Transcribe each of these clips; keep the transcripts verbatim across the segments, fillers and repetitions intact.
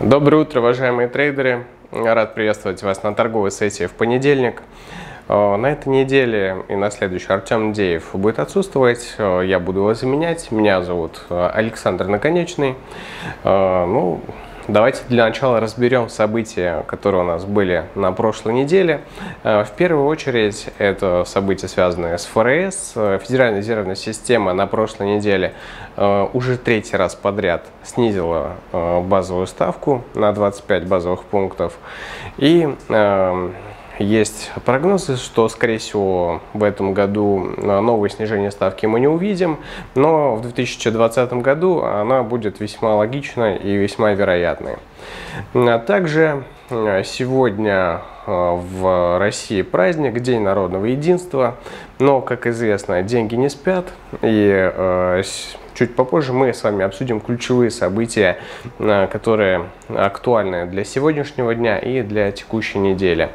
Доброе утро, уважаемые трейдеры! Рад приветствовать вас на торговой сессии в понедельник. На этой неделе и на следующей Артем Деев будет отсутствовать, я буду его заменять. Меня зовут Александр Наконечный. Ну, давайте для начала разберем события, которые у нас были на прошлой неделе. В первую очередь, это события, связанные с ФРС. Федеральная резервная система на прошлой неделе уже третий раз подряд снизила базовую ставку на двадцать пять базовых пунктов. И есть прогнозы, что, скорее всего, в этом году новое снижение ставки мы не увидим, но в две тысячи двадцатом году она будет весьма логичной и весьма вероятной. Также сегодня в России праздник, День народного единства, но, как известно, деньги не спят, и чуть попозже мы с вами обсудим ключевые события, которые актуальны для сегодняшнего дня и для текущей недели.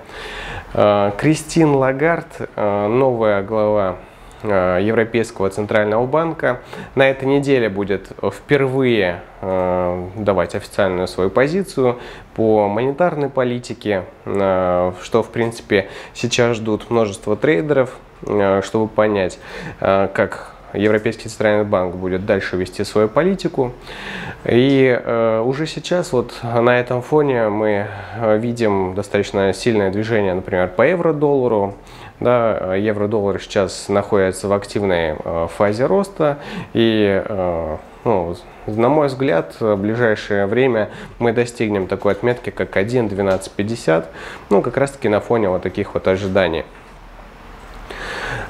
Кристина Лагард, новая глава Европейского Центрального Банка, на этой неделе будет впервые давать официальную свою позицию по монетарной политике, что, в принципе, сейчас ждут множество трейдеров, чтобы понять, как Европейский Центральный Банк будет дальше вести свою политику. И э, уже сейчас вот на этом фоне мы видим достаточно сильное движение, например, по евро-доллару. Да, евро-доллар сейчас находится в активной э, фазе роста, и э, ну, на мой взгляд, в ближайшее время мы достигнем такой отметки, как один двенадцать пятьдесят, ну, как раз таки на фоне вот таких вот ожиданий.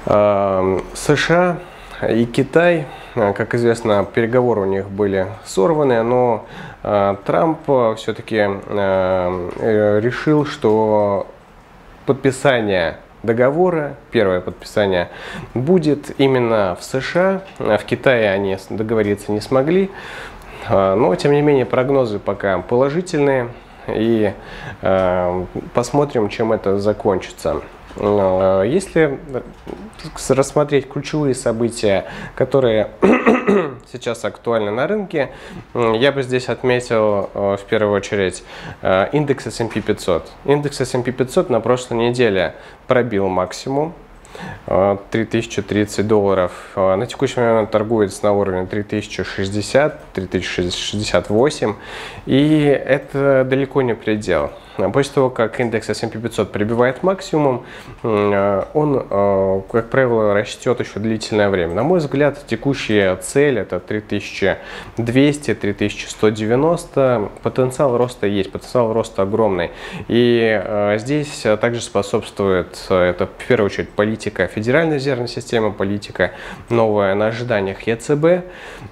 Э, США и Китай, как известно, переговоры у них были сорваны, но э, Трамп все-таки э, решил, что подписание договора, первое подписание, будет именно в США. В Китае они договориться не смогли, э, но, тем не менее, прогнозы пока положительные, и э, посмотрим, чем это закончится. Если рассмотреть ключевые события, которые сейчас актуальны на рынке, я бы здесь отметил в первую очередь индекс эс энд пи пятьсот. Индекс эс энд пи пятьсот на прошлой неделе пробил максимум три тысячи тридцать долларов. На текущий момент торгуется на уровне три тысячи шестьдесят — три тысячи шестьдесят восемь. И это далеко не предел. После того, как индекс эс энд пи пятьсот пробивает максимум, он, как правило, растет еще длительное время. На мой взгляд, текущая цель – это три тысячи двести — три тысячи сто девяносто. Потенциал роста есть, потенциал роста огромный. И здесь также способствует, это в первую очередь, политика Федеральной резервной системы, политика новая на ожиданиях е цэ бэ.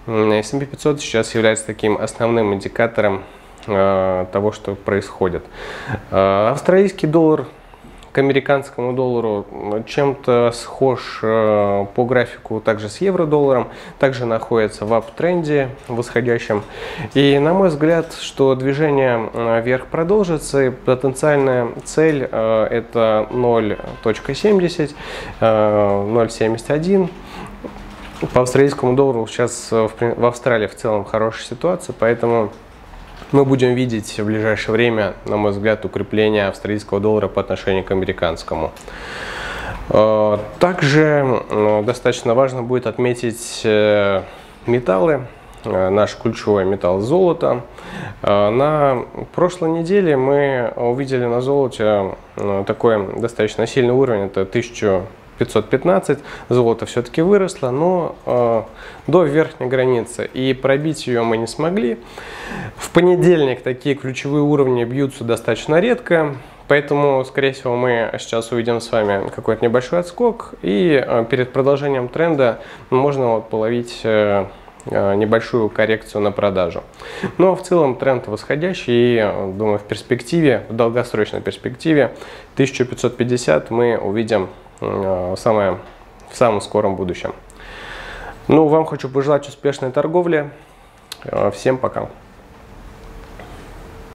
эс энд пи пятьсот сейчас является таким основным индикатором того, что происходит. Австралийский доллар к американскому доллару чем-то схож по графику также с евро-долларом, также находится в ап-тренде восходящем. И на мой взгляд, что движение вверх продолжится, и потенциальная цель это ноль семьдесят, ноль семьдесят один. По австралийскому доллару сейчас в Австралии в целом хорошая ситуация, поэтому мы будем видеть в ближайшее время, на мой взгляд, укрепление австралийского доллара по отношению к американскому. Также достаточно важно будет отметить металлы. Наш ключевой металл – золото. На прошлой неделе мы увидели на золоте такой достаточно сильный уровень – это тысяча пятьсот пятнадцать. Золото все-таки выросло, но э, до верхней границы, и пробить ее мы не смогли. В понедельник такие ключевые уровни бьются достаточно редко, поэтому, скорее всего, мы сейчас увидим с вами какой-то небольшой отскок, и э, перед продолжением тренда можно вот половить э, небольшую коррекцию на продажу. Но в целом тренд восходящий, и, думаю, в перспективе, в долгосрочной перспективе тысячу пятьсот пятьдесят мы увидим в самое, в самом скором будущем. Ну, вам хочу пожелать успешной торговли. Всем пока.